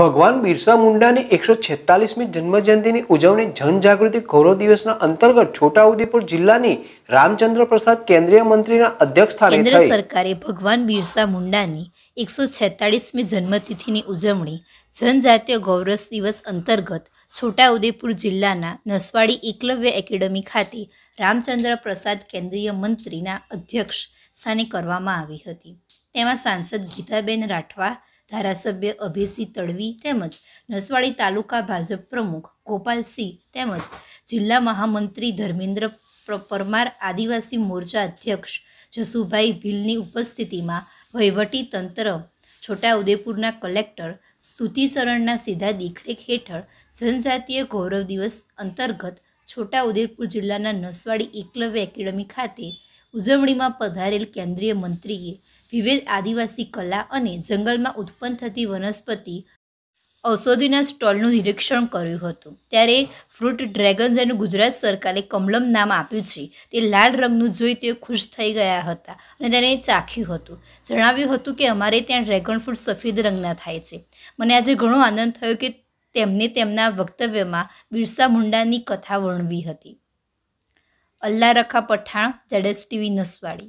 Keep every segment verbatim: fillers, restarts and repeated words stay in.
ભગવાન બીરસા મુંડાની એક સો છેતાલીસમી જન્મજયંતિની ઉજવણી જનજાગૃતિ ગૌરવ દિવસના અંતર્ગત છોટાઉદેપુર જિલ્લાની રામચંદ્ર પ્રસાદ કેન્દ્રીય મંત્રીના અધ્યક્ષસ્થાને થઈ કેન્દ્ર સરકારે ભગવાન બીરસા મુંડાની એક સો છેતાલીસમી જન્મતિથિની ઉજવણી જનજાતીય ગૌરવ દિવસ અંતર્ગત છોટાઉદેપુર જિલ્લાના નસવાડી એકલવ્ય એકેડમી ખાતે રામચંદ્ર પ્રસાદ કેન્દ્રીય મંત્રીના અધ્યક્ષ સ્થાને કરવામાં આવી હતી। તેમાં સાંસદ ગીતાબેન રાઠવા, धारासभ्य अभयसिंह तड़वी तेमज नसवाड़ी तालुका भाजप प्रमुख गोपाल सिंह तेमज जिला महामंत्री धर्मेंद्र परमार आदिवासी मोर्चा अध्यक्ष जसुभा भील उपस्थिति में वहीवटी तंत्र छोटाउदेपुर कलेक्टर स्तुति सरणना सीधा देखरेख हेठ जनजातीय गौरव दिवस अंतर्गत छोटाउदेपुर जिला नसवाड़ी एकलव्य एकेडमी खाते उजवणी में पधारेल केन्द्रीय मंत्रीए विविध आदिवासी कला और जंगल में उत्पन्न थती वनस्पति औषधिना स्टॉलनु निरीक्षण कर्युं हतुं। त्यारे फ्रूट ड्रेगन जेनु गुजरात सरकारे कमलम नाम आप्युं छे ते लाल रंगनुं जोई ते खुश थई गया हता अने तेने चाख्युं हतुं। जणाव्युं हतुं के अमारे त्यां ड्रेगन फ्रूट सफेद रंगना थाय छे। मने आज घणो आनंद थयो के तेमणे तेमना वक्तव्यमां बिरसा मुंडानी कथा वर्णवी हती। अल्लाह रखा पठाण, जेडएस टीवी नसवाड़ी।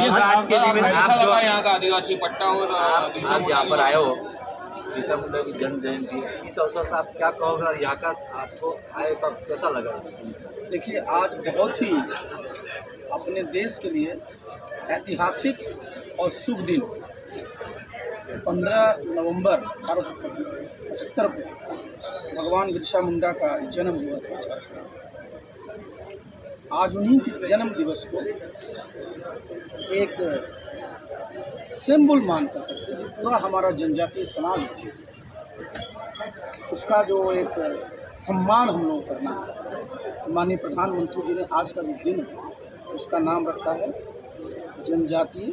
आज के दिन आप जो यहाँ का आदिवासी पट्टा और आप यहाँ पर आए हो बीरसा मुंडा की जन्म जयंती, इस अवसर पर आप क्या कहोगे और यहाँ का आपको आए तो कैसा लगा? देखिए, आज बहुत ही अपने देश के लिए ऐतिहासिक और शुभ दिन पंद्रह नवंबर अठारह सौ पचहत्तर को भगवान बीरसा मुंडा का जन्म हुआ था। आज उन्हीं के जन्म दिवस को एक सिंबल मान कर पूरा हमारा जनजातीय समाज उसका जो एक सम्मान हम लोग करना है। माननीय प्रधानमंत्री जी ने आज का जो दिन उसका नाम रखा है जनजातीय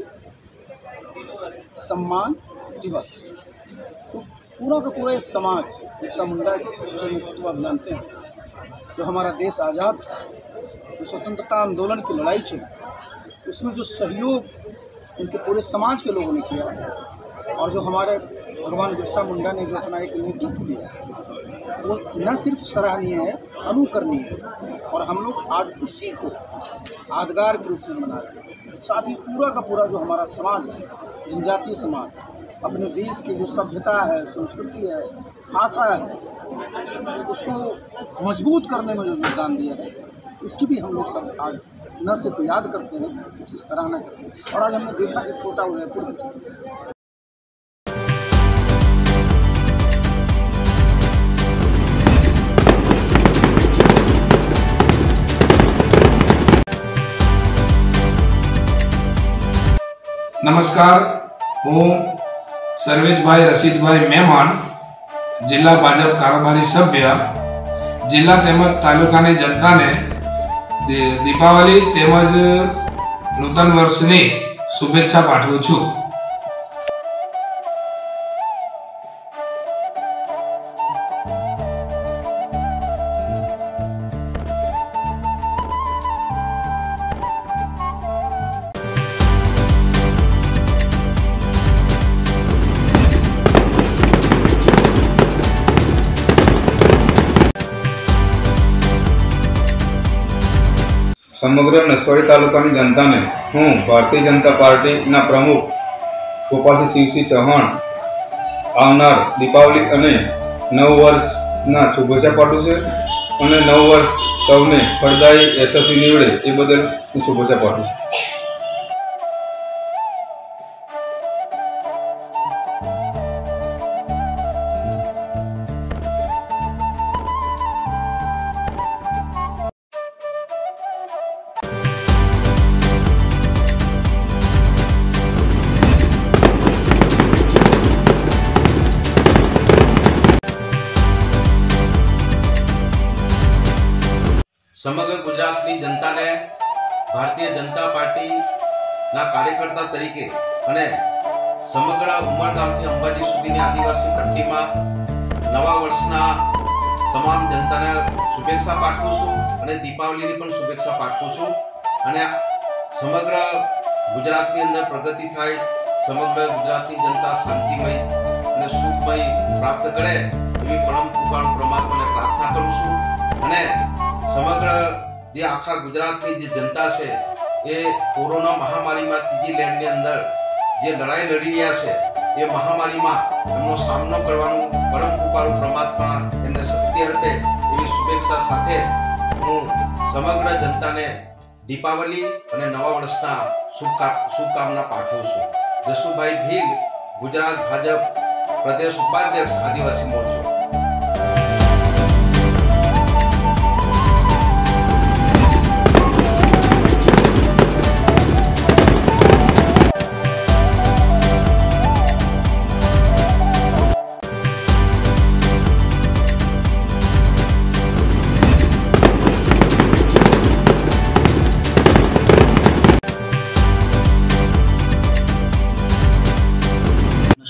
सम्मान दिवस। तो पूरा का पूरा समाज बिरसा मुंडा के नेतृत्व आप जानते हैं, जो हमारा देश आज़ाद जो स्वतंत्रता आंदोलन की लड़ाई चली उसमें जो सहयोग उनके पूरे समाज के लोगों ने किया और जो हमारे भगवान बीरसा मुंडा ने जो अपना एक नेतृत्व दिया वो न सिर्फ सराहनीय है, अनुकरणीय है। और हम लोग आज उसी को यादगार के रूप में मना रहे हैं। साथ ही पूरा का पूरा जो हमारा समाज है, जनजातीय समाज, अपने देश की जो सभ्यता है, संस्कृति है, भाषा है, उसको मजबूत करने में जो योगदान दिया है उसकी भी हम लोग सब आज न सिर्फ याद करते हैं, इसकी सराहना करते हैं। और आज हमने देखा कि छोटाउदेपुर नमस्कार हूँ सर्वेज भाई रशीद भाई मेहमान जिला भाजपा कारोबारी सभ्य जिला तेमज तालुका ने जनता ने दीपावली तेमज नूतन वर्ष ने शुभेच्छा पाठवु छू। समग्र नसवाड़ी तालुका की जनता ने हूँ भारतीय जनता पार्टी ना प्रमुख गोपाल सिंह चौहान आना दीपावली अने नव वर्ष ना शुभेच्छा पाठू से। नव वर्ष सबने फलदायी यशस्वी निवड़े ये बदल हूँ शुभेच्छा पाठू। समग्र गुजरात की जनता ने भारतीय जनता पार्टी ना कार्यकर्ता तरीके अने समग्र उमरगाम थी अंबाजी सुधीनी आदिवासी पट्टी में नवा वर्षना तमाम जनता ने शुभेच्छा पाठवुं छुं अने दीपावली की पण शुभेच्छा पाठवुं छुं। अने समग्र गुजरात की अंदर प्रगति थाय, समग्र गुजरात की जनता शांतिमय अने सुख कोई प्राप्त करे एवं परम कृपाळु परमात्माने प्रार्थना करूं छूं। अने समग्र जे आखा गुजरातनी जे जनता छे ए कोरोना महामारीमां तीजी लहरनी अंदर जे लड़ाई लड़ी रह्या छे ए महामारीमां एमनो सामनो करवानो परम कृपाळु परमात्मा एमने शक्ति अर्पे एवी शुभेच्छा साथे हूँ समग्र जनता ने दीपावली और नवा वर्षना शुभकामना पाठवुं छुं। जसुभा भील, गुजरात भाजप प्रदेश उपाध्यक्ष आदिवासी मोर्चो।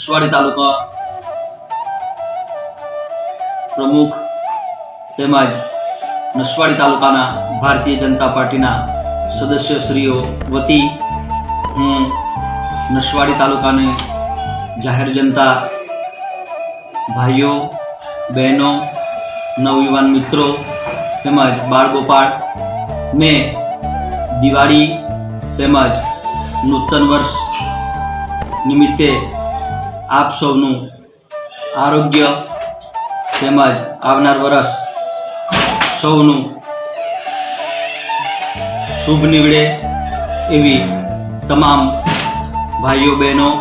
नसवाड़ी तालुका प्रमुख तेमज नसवाड़ी तालुकाना भारतीय जनता पार्टीना सदस्य श्रीओ वती हूँ नसवाड़ी तालुकाने जाहिर जनता भाईओ बहनों नवयुवान मित्रों तेमज बाळ गोपाळ ने दिवाड़ी तेमज नूतन वर्ष निमित्ते आप सबनु आरोग्य तेमज आवनार वरस सौनु शुभ निवड़े एवी तमाम भाईओ बहनों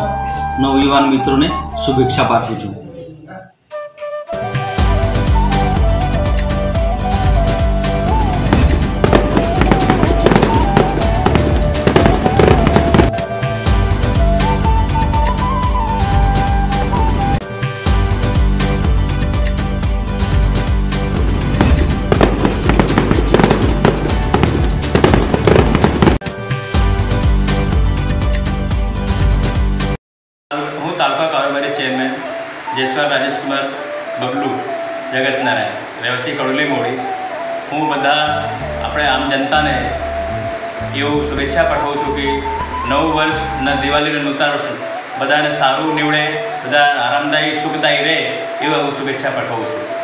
नवयुवान मित्रों ने शुभेच्छा पाठवुं छुं। જેસવાર રાજેશકુમાર બબલુ જગતનારાયણ રહેવાસી કડોલી મોડી હું બધા આપણે આમ જનતાને એવું શુભેચ્છા પાઠવું છું કે નવું વર્ષ ને દિવાળીનું નૂતન વર્ષ બધાને સારું નીવડે, બધા આરામદાયી સુખદાયી રહે એવા હું શુભેચ્છા પાઠવું છું।